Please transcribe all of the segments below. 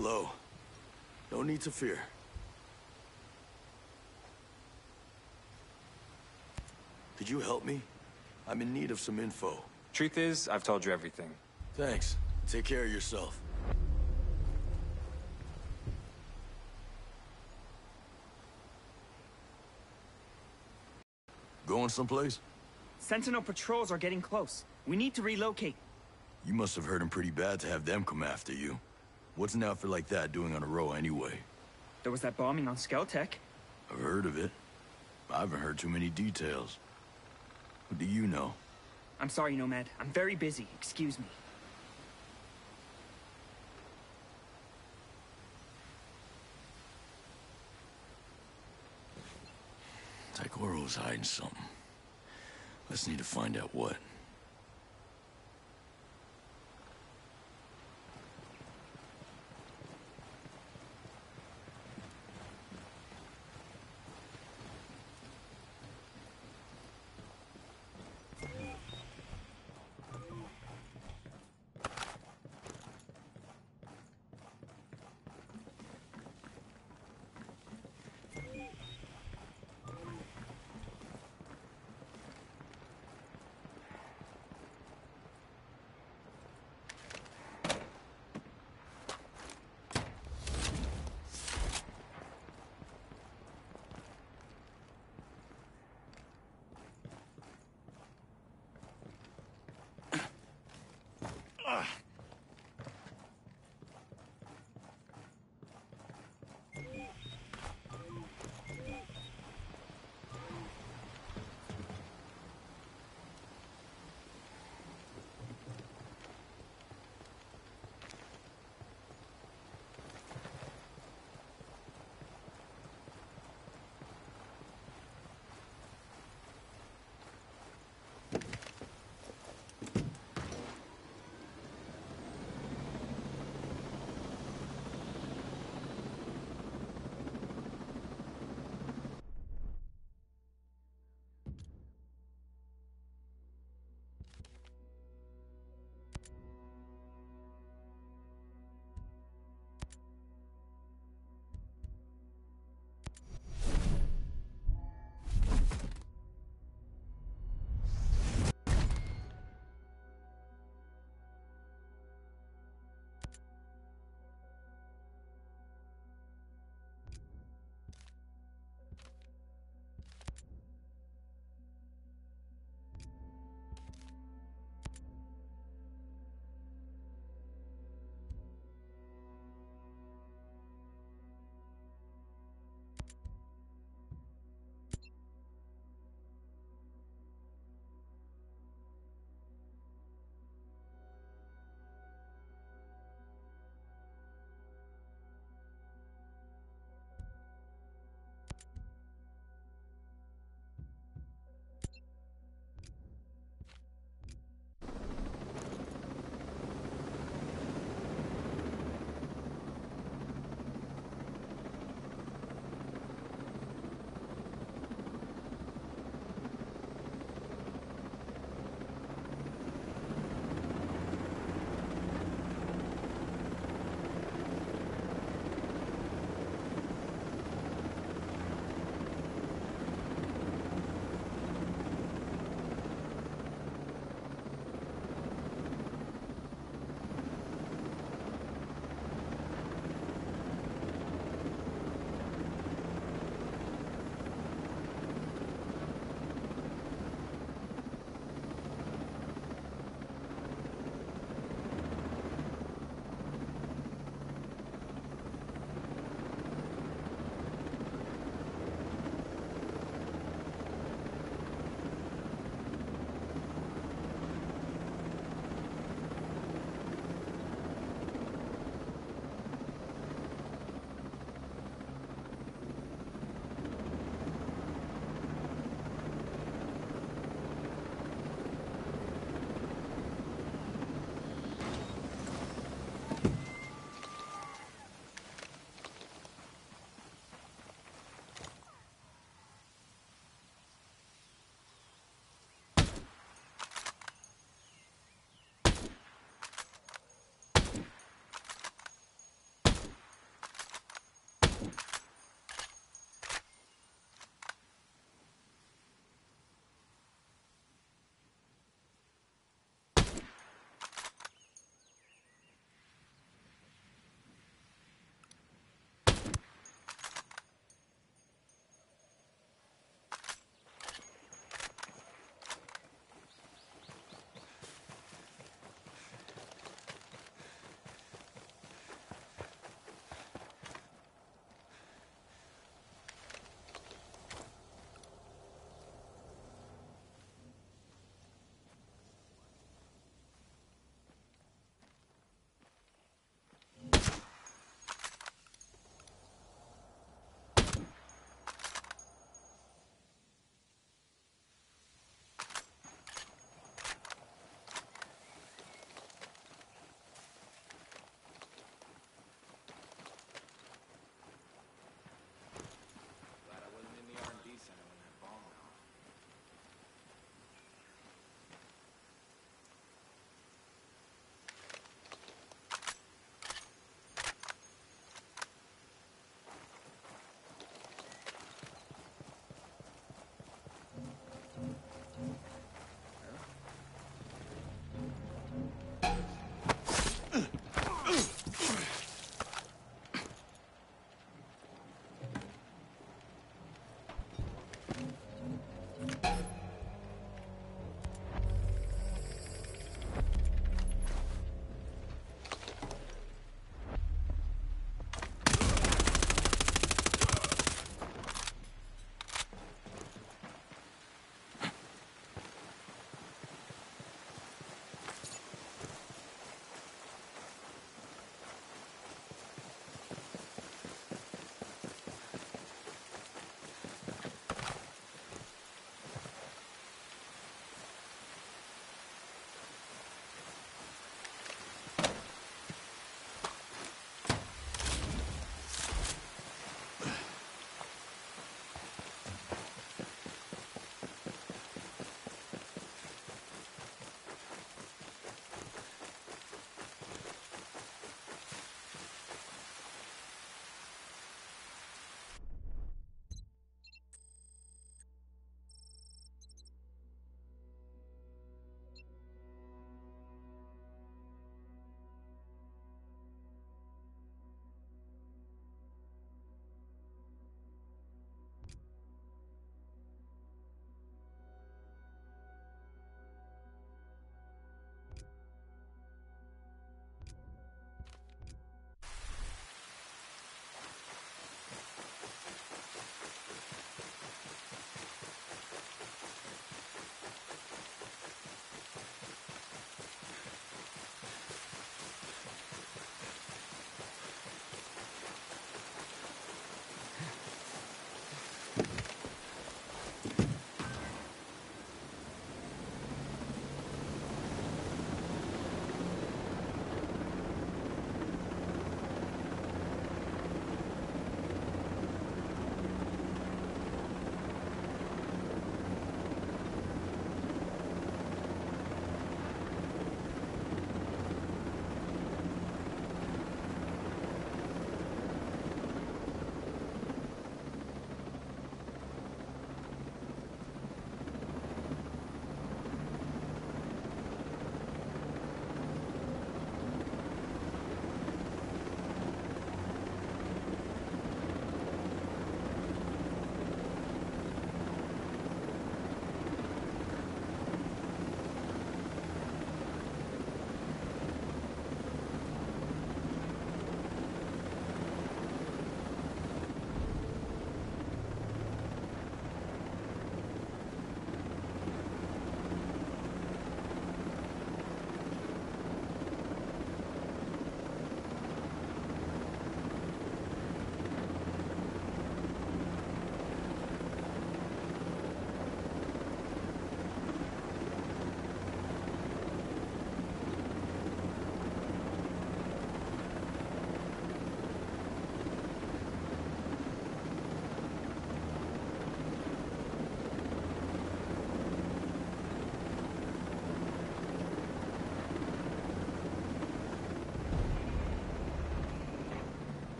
Hello. No need to fear. Could you help me? I'm in need of some info. Truth is, I've told you everything. Thanks. Take care of yourself. Going someplace? Sentinel patrols are getting close. We need to relocate. You must have hurt him pretty bad to have them come after you. What's an outfit like that doing on Auroa anyway? There was that bombing on Skeltec. I've heard of it. I haven't heard too many details. What do you know? I'm sorry, Nomad. I'm very busy. Excuse me. Daigoro's hiding something. Let's need to find out what.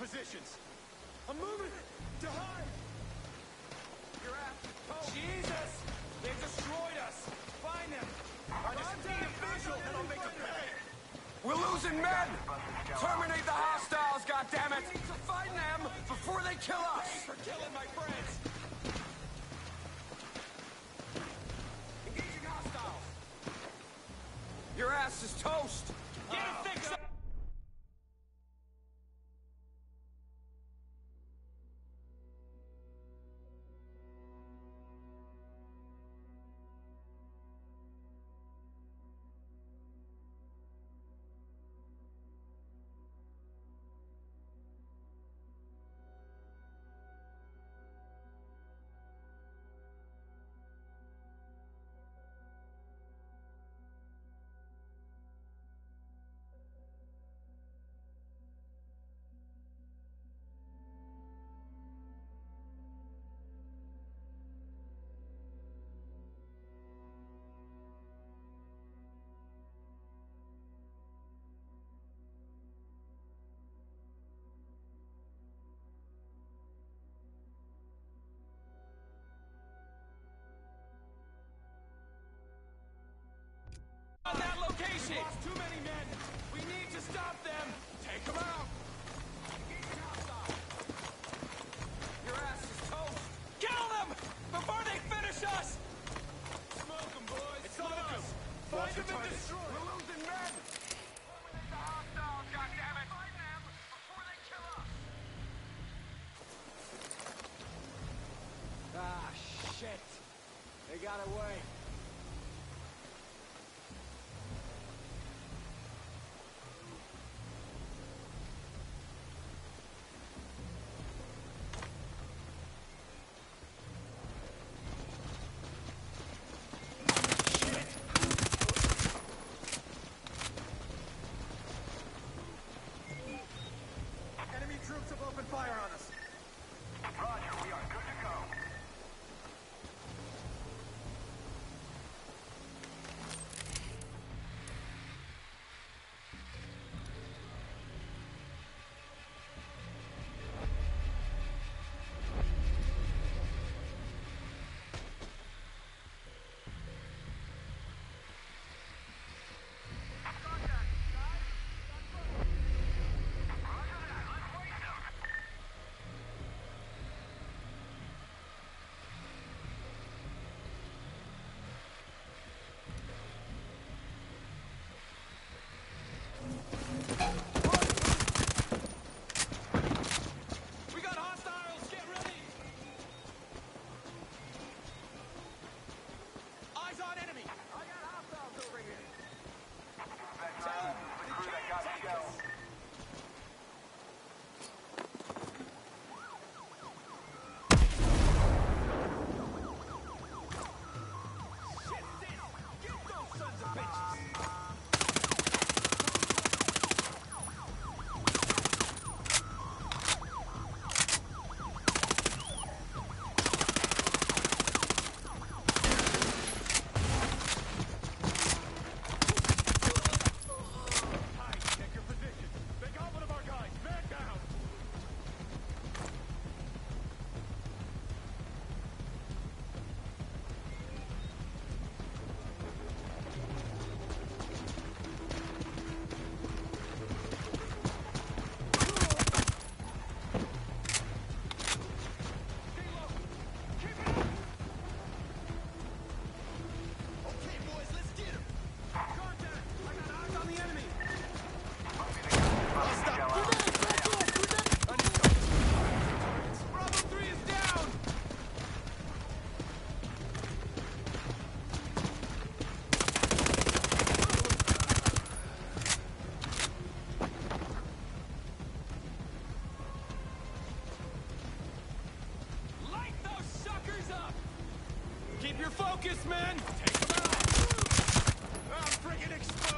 Positions. I'm moving to hide. You're after. Oh. Jesus! They destroyed us. Find them. I just need official and I'll make them pay. We're losing men. Terminate the hostiles, goddammit. We need to find them before they kill us. Thanks for killing my friends. Engaging hostiles. Your ass is toast. Get a fix up. We lost too many men. We need to stop them. Take them out. Your ass is toast. Kill them before they finish us. Smoke them, boys. It's smoke them. Find them and destroy them. We're losing men. Eliminate the hostiles, goddammit. Find them before they kill us. Ah, shit. They got away. Keep your focus, man! Take them out! I'm friggin' exposed!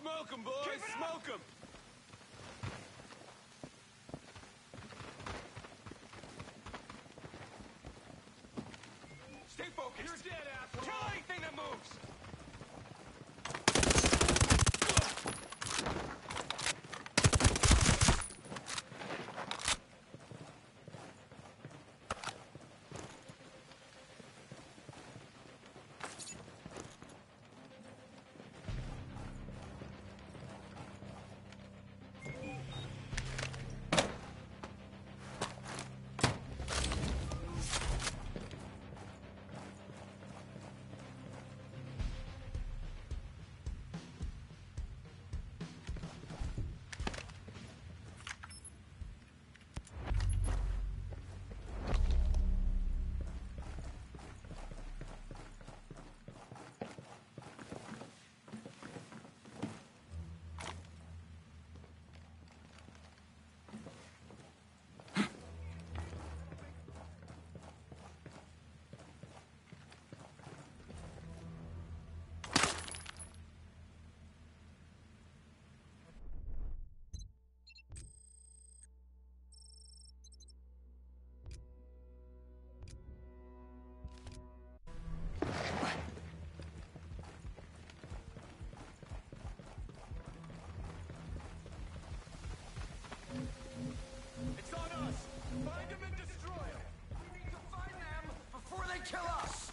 Smoke 'em, boys! Smoke 'em! Stay focused! You're dead, asshole! Kill anything that moves! Kill us!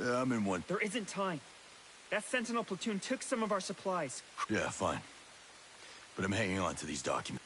Yeah, I'm in one. There isn't time. That Sentinel platoon took some of our supplies. Yeah, fine. But I'm hanging on to these documents.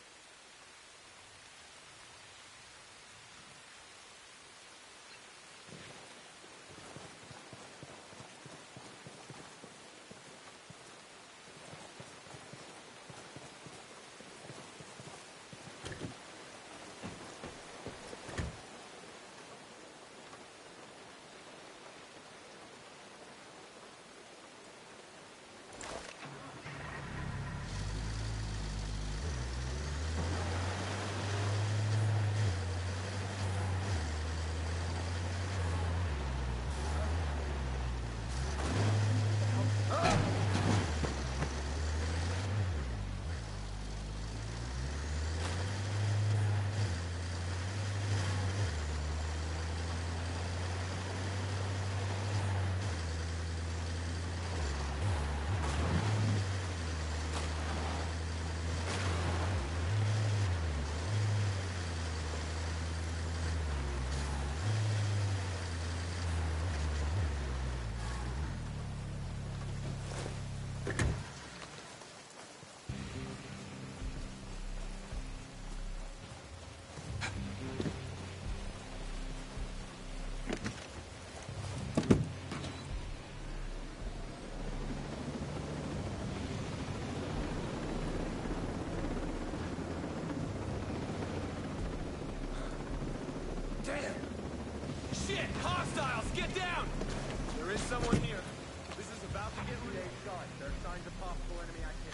Get down! There is someone here. This is about to get real. There are signs of possible enemy activity.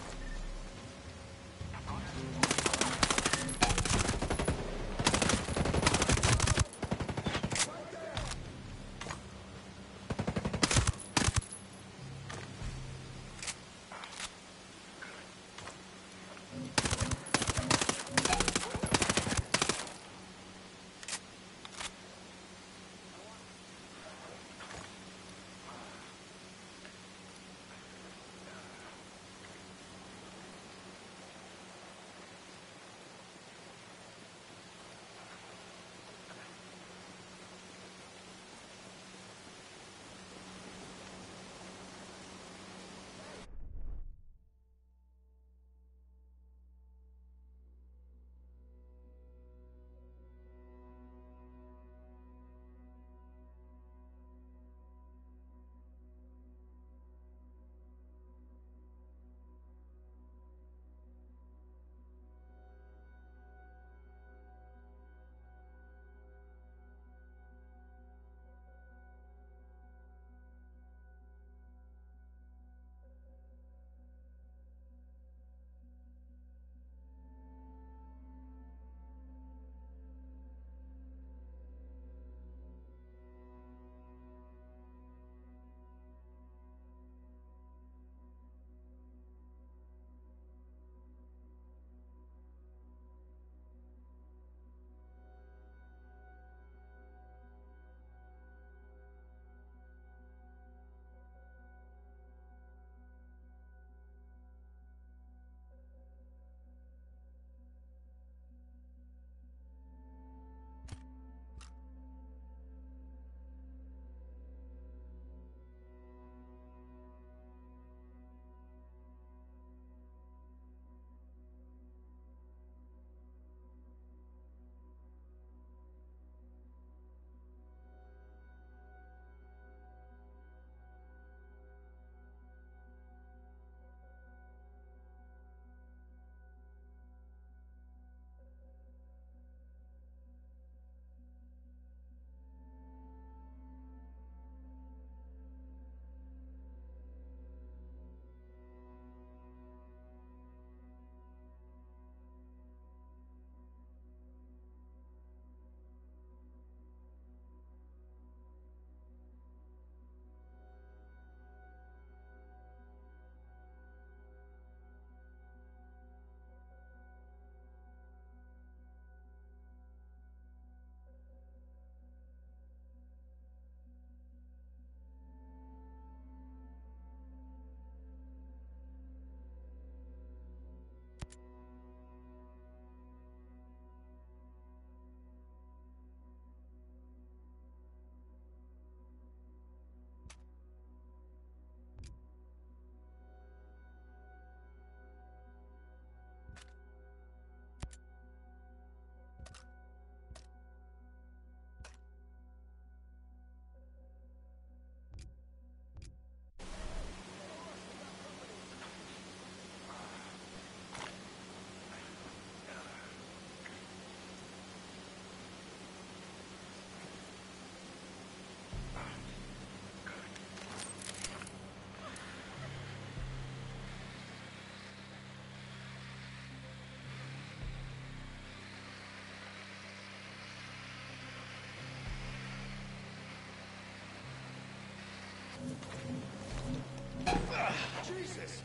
Jesus!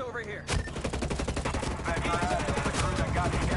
It's over here. I got the kill.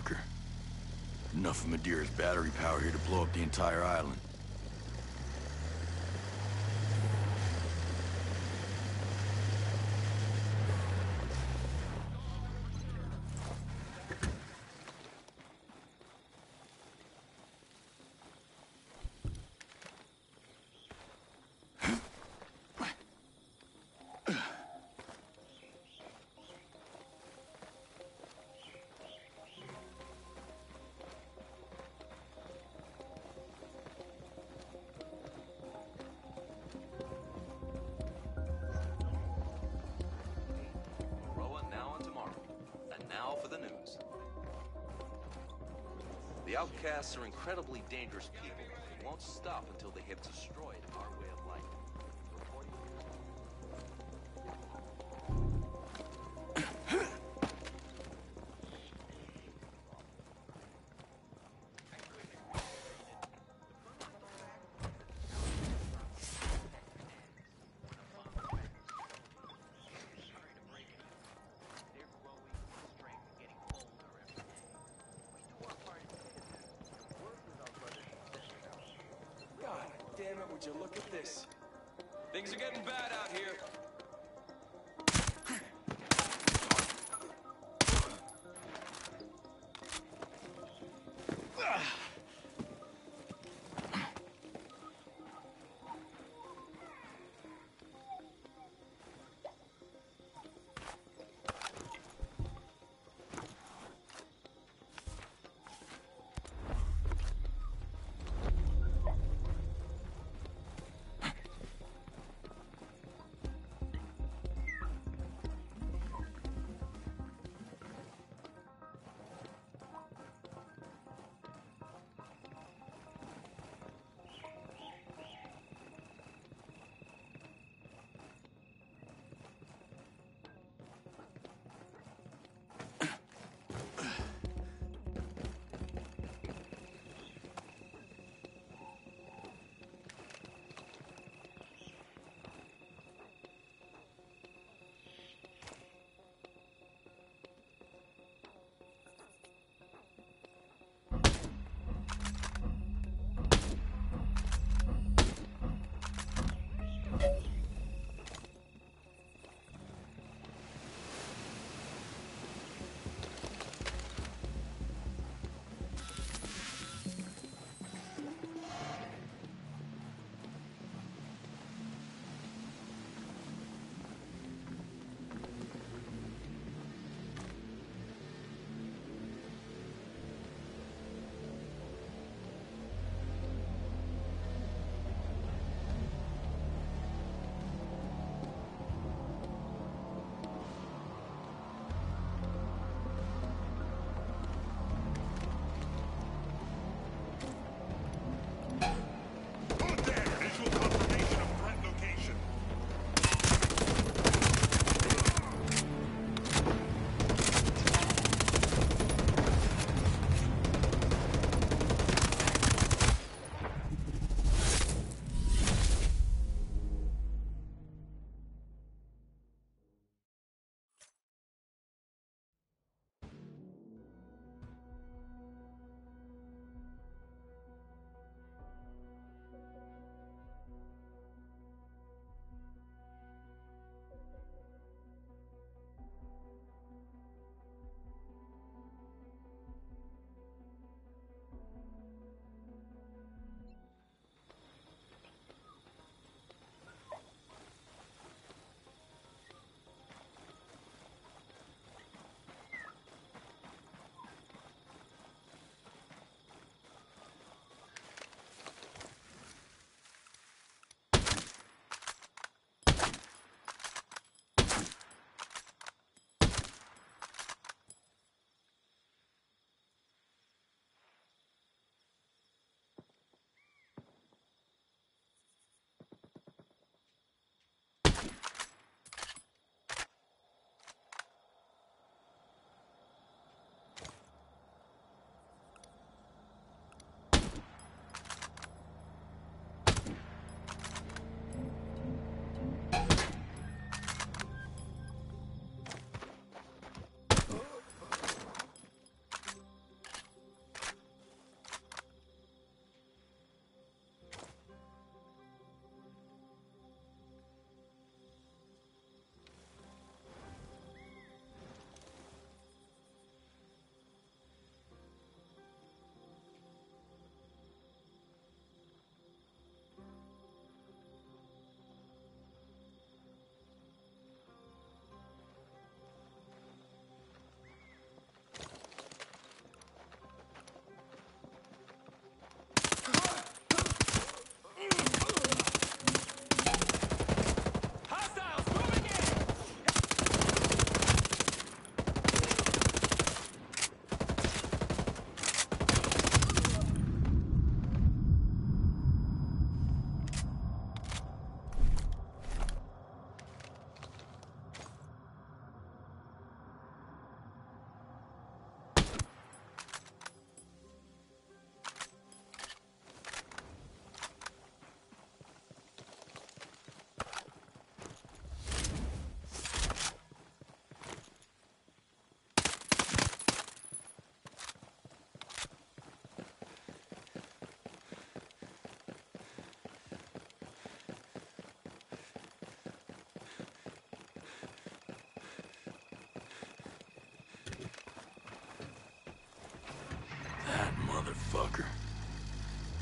sucker. Enough of Madeira's battery power here to blow up the entire island. The outcasts are incredibly dangerous people who won't stop until they have destroyed our way of life. Would you look at this? Things are getting bad out here.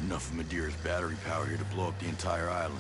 Enough of Madeira's battery power here to blow up the entire island.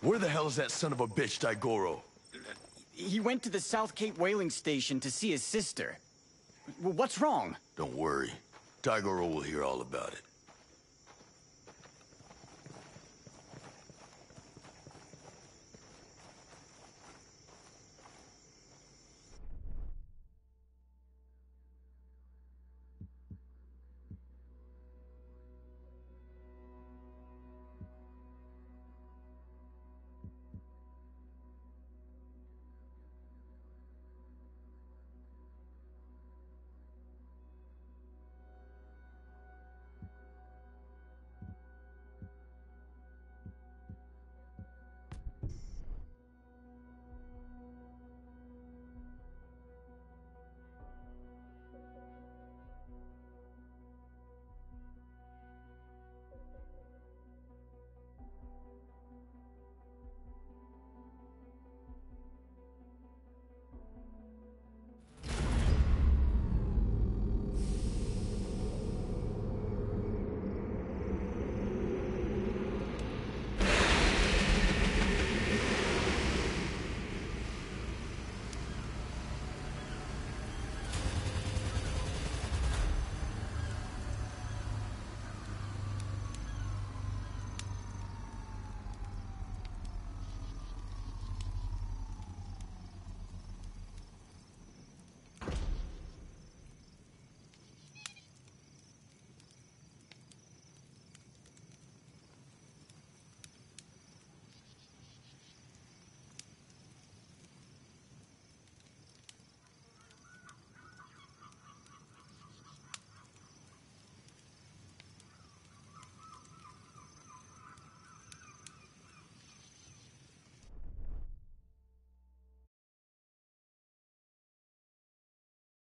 Where the hell is that son of a bitch, Daigoro? He went to the South Cape whaling station to see his sister. Well, what's wrong? Don't worry. Daigoro will hear all about it.